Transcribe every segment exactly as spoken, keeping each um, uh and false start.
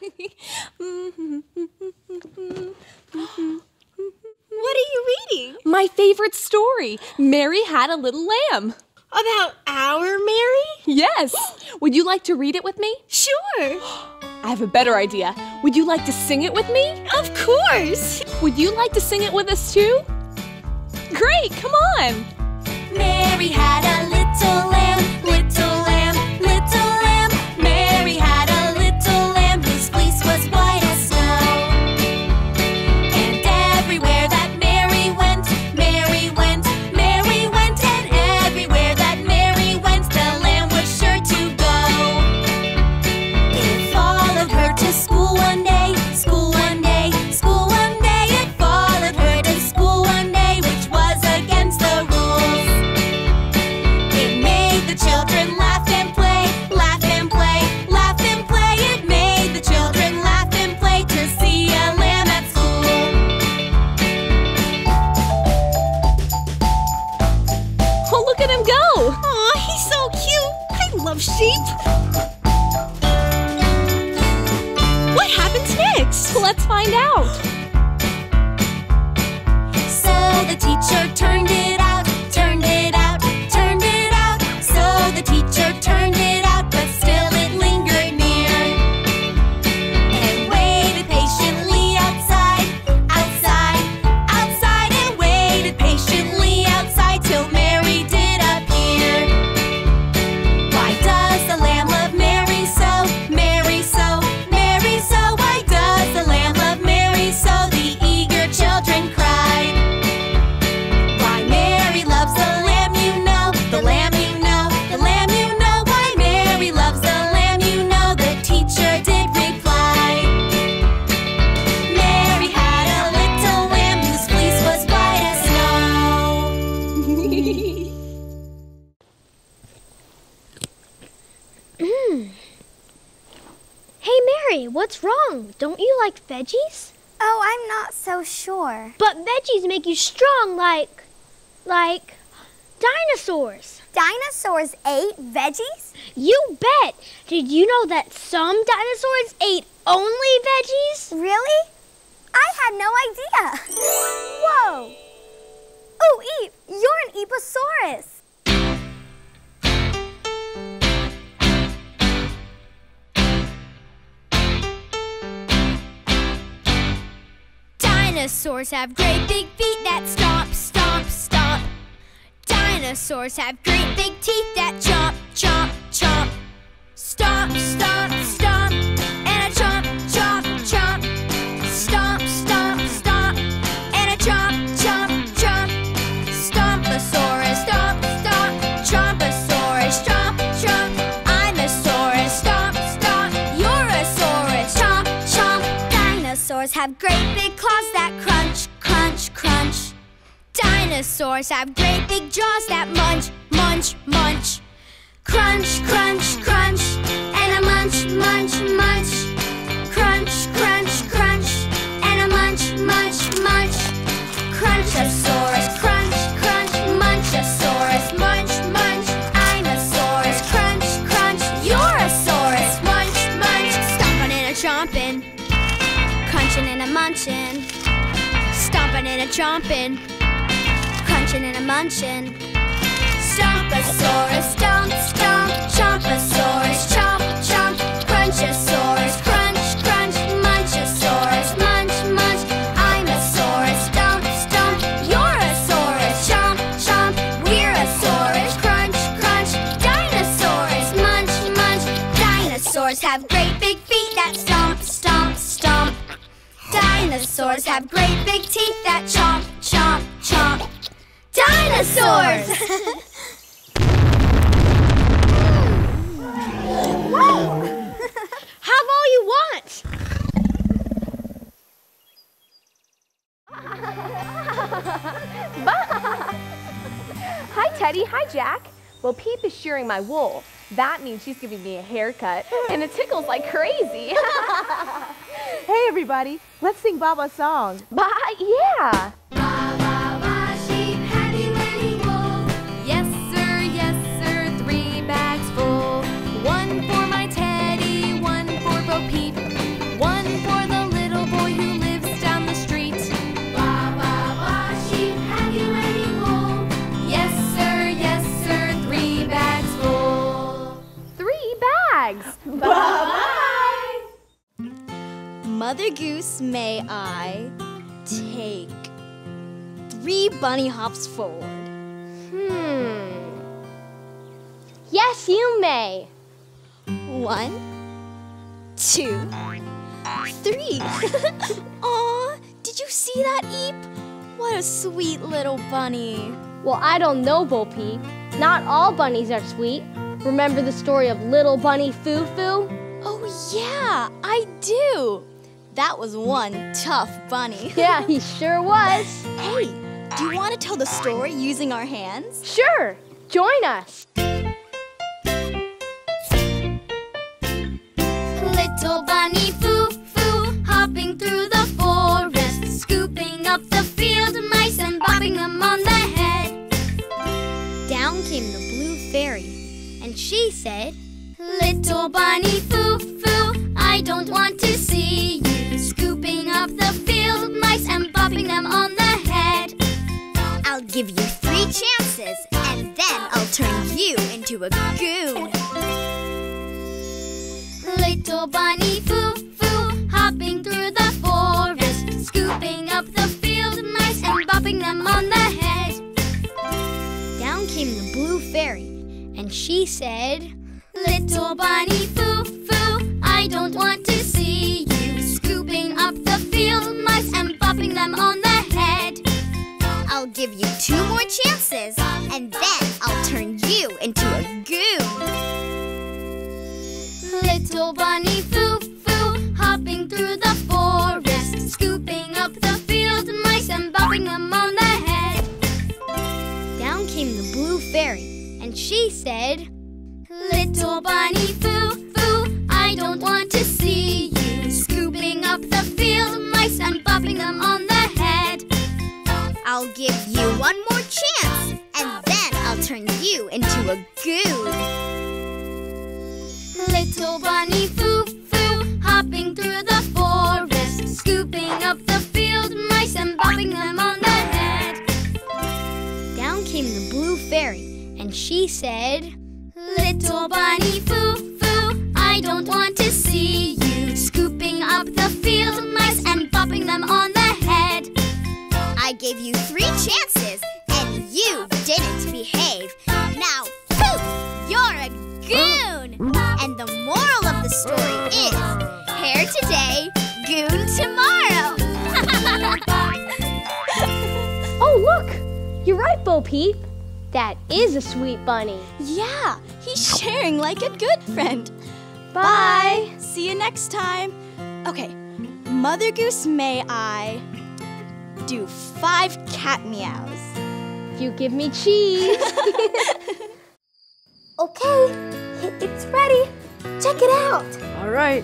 What are you reading? My favorite story, Mary Had a Little Lamb. About our Mary? Yes. Would you like to read it with me? Sure. I have a better idea. Would you like to sing it with me? Of course. Would you like to sing it with us too? Great, come on. Mary had a little lamb, little lamb, little lamb. Mary had a little lamb, his fleece was white as snow. And everywhere that Mary went, Mary went, Mary went. And everywhere that Mary went, the lamb was sure to go. It followed her to school one day, school one day, school one day. It followed her to school one day, which was against the rules. The children laughed and play, laughed and play, laughed and play. It made the children laugh and play to see a lamb at school. Oh, look at him go! Aw, he's so cute. I love sheep. What happens next? Let's find out. So the teacher turned it out, turned it out. The teacher turned it out, but still it lingered near, and waited patiently outside, outside, outside, and waited patiently outside till Mary did appear. Why does the lamb love Mary so, Mary so, Mary so? Why does the lamb love Mary so? The eager children cried. Why Mary loves the lamb, you know, the lamb you know. What's wrong? Don't you like veggies? Oh, I'm not so sure. But veggies make you strong like... like... dinosaurs. Dinosaurs ate veggies? You bet! Did you know that some dinosaurs ate only veggies? Really? I had no idea. Whoa! Oh, Eve, you're an Ipasaurus. Dinosaurs have great big feet that stomp, stomp, stomp. Dinosaurs have great big teeth that chomp, chomp, chomp. Stomp, stomp, stomp, and a chomp, chomp, chomp. Stomp, stomp, stomp, and a chomp, chomp, chomp. Stomposaurus, stomp, stomp, chomposaurus, chomp, chomp. I'm a saurus, stomp, stomp, you're a saurus, chomp, chomp. Dinosaurs have great big claws that crunch, crunch, crunch. Dinosaurs have great big jaws that munch, munch, munch. Crunch, crunch, crunch, and a munch, munch, munch. Crunch, crunch, crunch, and a munch, munch, munch. Crunchosaurus, crunch, crunch, munchosaurus, munch, munch. I'm a saurus, crunch, crunch, you're a saurus, munch, munch. Stompin' and a chompin', crunchin' and a munchin'. Stompin' and a chompin', crunchin' and a munchin'. Stomposaurus, stomp, stomp, chomposaurus, chomp, chomp. Crunchosaurus, crunch, crunch, munchosaurus, munch, munch. I'm a saurus, stomp, stomp, you're a saurus, chomp, chomp. We're a saurus, crunch, crunch, dinosaurs, munch, munch. Dinosaurs have great big feet that stomp, stomp, stomp. Dinosaurs have great big teeth that chomp, chomp, chomp. Dinosaurs! Whoa! Have all you want! Hi, Teddy. Hi, Jack. Well, Peep is shearing my wool. That means she's giving me a haircut, and it tickles like crazy. Hey, everybody. Let's sing Baba's song. Ba, yeah. Ba, ba, ba, sheep, heavy, heavy wool. Yes, sir, yes, sir, three bags full. One for my Teddy, one for Bo Peep, Mother Goose, may I take three bunny hops forward? Hmm. Yes, you may. One, two, three. Aw, did you see that, Eep? What a sweet little bunny. Well, I don't know, Bo Peep. Not all bunnies are sweet. Remember the story of Little Bunny Foo-Foo? Oh, yeah, I do. That was one tough bunny. Yeah, he sure was. Hey, do you want to tell the story using our hands? Sure, join us. Little Bunny Foo-Foo, hopping through the forest, scooping up the field mice and bopping them on the head. Down came the blue fairy, and she said, Little Bunny Foo-Foo, I don't want to see you scooping up the field mice and bopping them on the head. I'll give you three chances, and then I'll turn you into a goon. Little Bunny Foo-Foo, hopping through the forest, scooping up the field mice and bopping them on the head. Down came the blue fairy, and she said, Little Bunny Foo-Foo, I don't want to see you scooping up the field mice and bopping them on the head. I'll give you two more chances, and then I'll turn you into a goon. Little Bunny Foo-Foo, hopping through the forest, scooping up the field mice and bopping them on the head. Down came the blue fairy, and she said, Little Bunny Foo-Foo, I don't want to see you scooping up the field mice and bopping them on the head. I'll give you one more chance, and then I'll turn you into a goon. Little Bunny Foo-Foo, hopping through the forest, scooping up the field mice and bopping them on the head. Down came the blue fairy, and she said, Little Bunny Foo-Foo, I don't want to see you scooping up the field mice and bopping them on the head. I gave you three chances, and you didn't behave. Now, poof, you're a goon! And the moral of the story is, hair today, goon tomorrow. Oh, look! You're right, Bo Peep. That is a sweet bunny. Yeah, he's sharing like a good friend. Bye. Bye. See you next time. Okay, Mother Goose, may I do five cat meows? If you give me cheese. Okay. It's ready. Check it out. All right.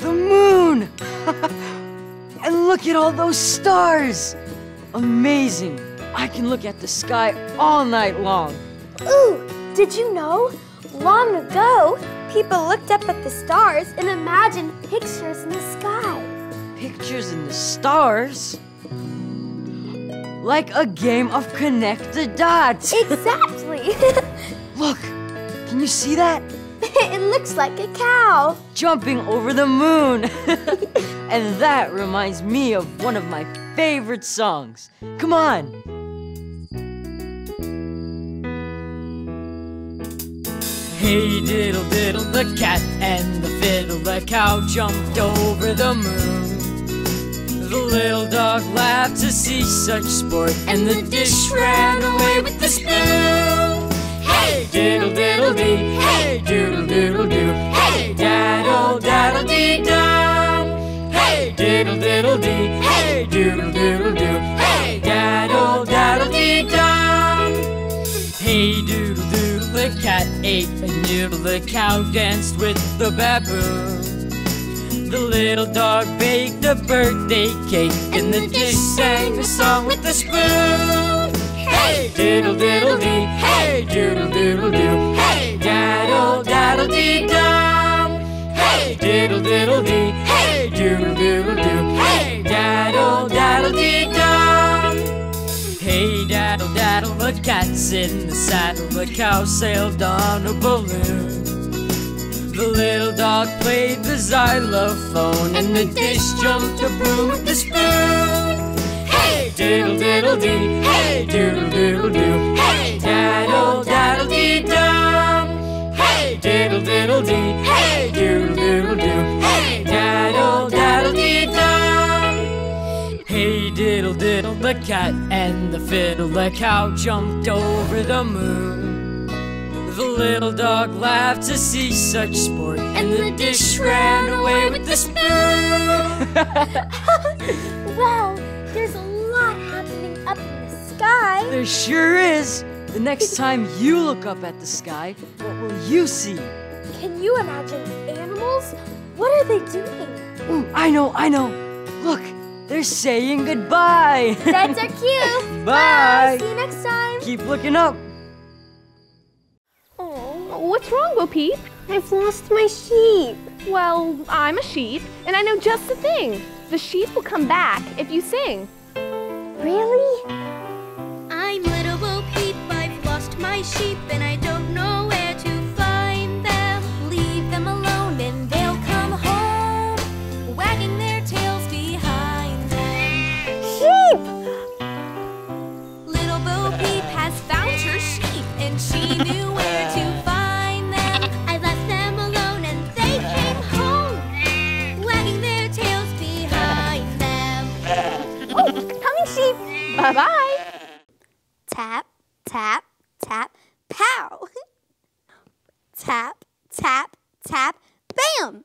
The moon. And look at all those stars. Amazing. I can look at the sky all night long. Ooh, did you know? Long ago, people looked up at the stars and imagined pictures in the sky. Pictures in the stars? Like a game of connect the dots. Exactly. Look. Can you see that? It looks like a cow. Jumping over the moon. And that reminds me of one of my favorite songs. Come on. Hey, diddle, diddle, the cat and the fiddle. The cow jumped over the moon. The little dog laughed to see such sport. And the dish ran away with the spoon. Hey, diddle diddle dee, hey, doodle doodle doo, hey, daddle daddle dee dum. Hey, diddle diddle dee, hey, doodle doodle doo, hey, daddle daddle dee dum. Hey, doodle doodle, the cat ate a noodle, the cow danced with the baboon. The little dog baked a birthday cake, and the dish sang a song with the spoon. Hey, diddle diddle dee, hey, doodle doodle doo, hey, daddle daddle dee dum. Hey, diddle diddle dee, hey, doodle doodle doo, hey, daddle daddle dee dum. Hey, daddle daddle, the cat's in the saddle, the cow sailed on a balloon. The little dog played the xylophone, and the dish jumped a broom with the spoon. Hey, diddle diddle dee, hey, doodle doodle doo, hey, daddle daddle dee dum. Hey, diddle diddle dee, hey, doodle doodle doo, hey, daddle daddle dee dum. Hey, diddle diddle, the cat and the fiddle, the cow jumped over the moon. The little dog laughed to see such sport, and the dish ran away with the spoon. Wow, there's a lot happening up in the sky. There sure is. The next time you look up at the sky, what will you see? Can you imagine animals? What are they doing? Ooh, I know, I know. Look, they're saying goodbye. That's our cue. Bye. Bye. See you next time. Keep looking up. What's wrong, Bo Peep? I've lost my sheep. Well, I'm a sheep, and I know just the thing. The sheep will come back if you sing. Really? I'm Little Bo Peep, I've lost my sheep, and I don't know where to find them. Leave them alone, and they'll come home, wagging their tails behind them. Sheep! Little Bo Peep has found her sheep, and she knew where to find them. Bye-bye. Tap, tap, tap, pow. Tap, tap, tap, bam.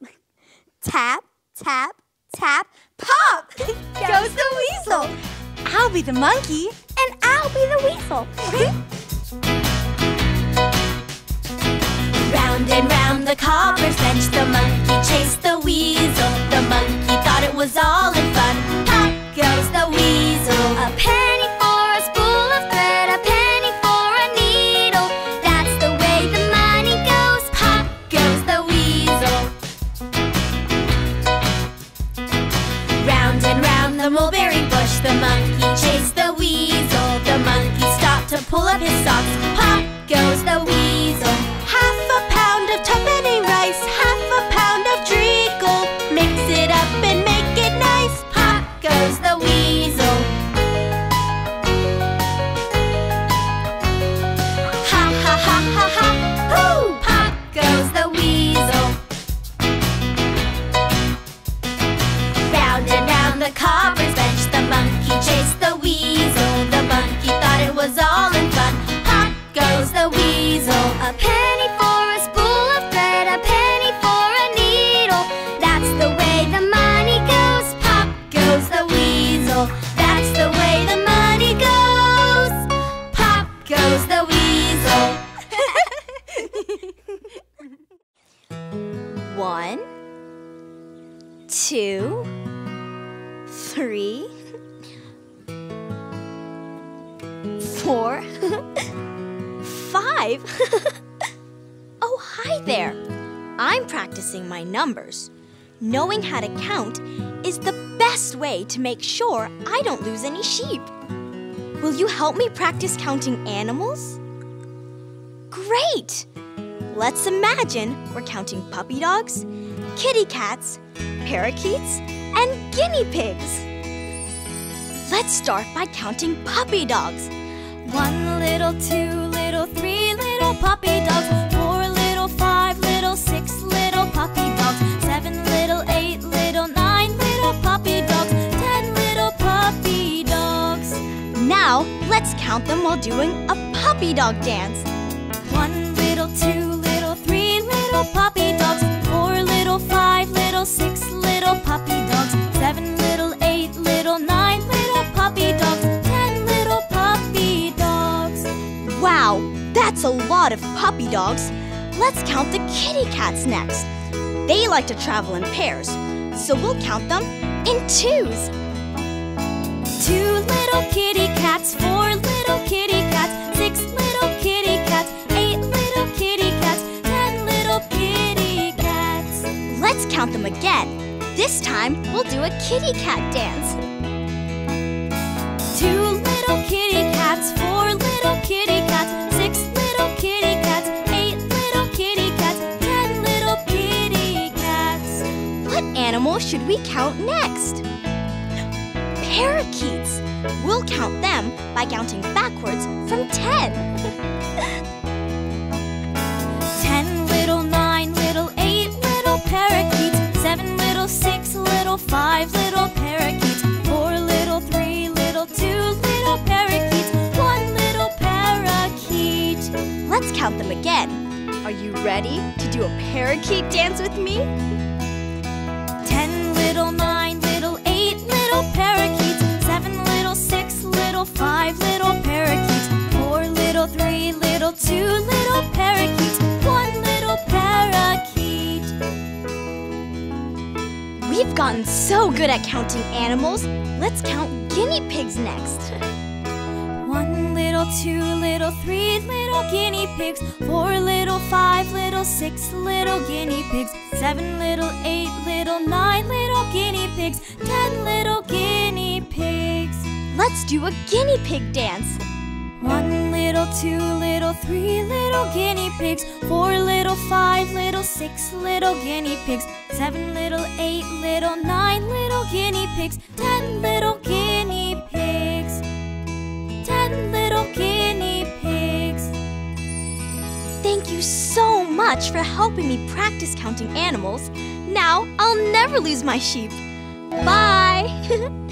Tap, tap, tap, pop. Goes the weasel. I'll be the monkey, and I'll be the weasel. Round and round the copper's edge, the monkey chased the weasel. The monkey thought it was all in fun. Pop goes the weasel. A penny for a spool of thread, a penny for a needle. That's the way the money goes. Pop goes the weasel. Round and round the mulberry bush, the monkey chased the weasel. The monkey stopped to pull up his socks. Pop goes the weasel. Half a pound of tuppenny rice, half a pound of treacle. Mix it up and make it nice. Pop goes the weasel. Ha ha ha ha ha. Hoo! Pop goes the weasel. Round and round the copper's bench, the monkey chased the weasel. The monkey thought it was all in fun. Pop goes the weasel. A penny for a spool of thread, a penny for a needle. That's the way the money goes. Pop goes the weasel. That's the way the money goes. Pop goes the weasel. One, two, three, four, five. Oh, hi there. I'm practicing my numbers. Knowing how to count is the best way to make sure I don't lose any sheep. Will you help me practice counting animals? Great! Let's imagine we're counting puppy dogs, kitty cats, parakeets, and guinea pigs. Let's start by counting puppy dogs. One little, two little, three little puppy dogs. Four little, five little, six little puppy dogs. Seven little, eight little, nine little puppy dogs. Ten little puppy dogs. Now, let's count them while doing a puppy dog dance. One little, two little, three little puppy dogs. Four little, five little, six little puppy dogs. Seven little, eight little, nine little puppy dogs. Ten little puppy dogs. Wow, that's a lot of puppy dogs. Let's count the kitty cats next. They like to travel in pairs, so we'll count them in twos. Two little kitty cats, four little kitty cats, six little kitty cats, eight little kitty cats, ten little kitty cats. Let's count them again. This time, we'll do a kitty cat dance. Two little kitty cats, four little kitty cats, six little kitty cats, eight little kitty cats, ten little kitty animal should we count next? Parakeets! We'll count them by counting backwards from ten. Ten little nine, little eight, little parakeets. Seven little six, little five, little parakeets. Four little three, little two, little parakeets. One little parakeet. Let's count them again. Are you ready to do a parakeet dance with me? Ten little nine, little eight, little parakeets. Seven little six, little five, little parakeets. Four little three, little two, little parakeets. Parakeet. We've gotten so good at counting animals. Let's count guinea pigs next. One little, two little, three little guinea pigs. Four little, five little, six little guinea pigs. Seven little, eight little, nine little guinea pigs. Ten little guinea pigs. Let's do a guinea pig dance. One little, two little, three little guinea pigs. Four little, five little, six little guinea pigs. Seven little, eight little, nine little guinea pigs. Ten little guinea pigs. Ten little guinea pigs. Thank you so much for helping me practice counting animals. Now I'll never lose my sheep. Bye!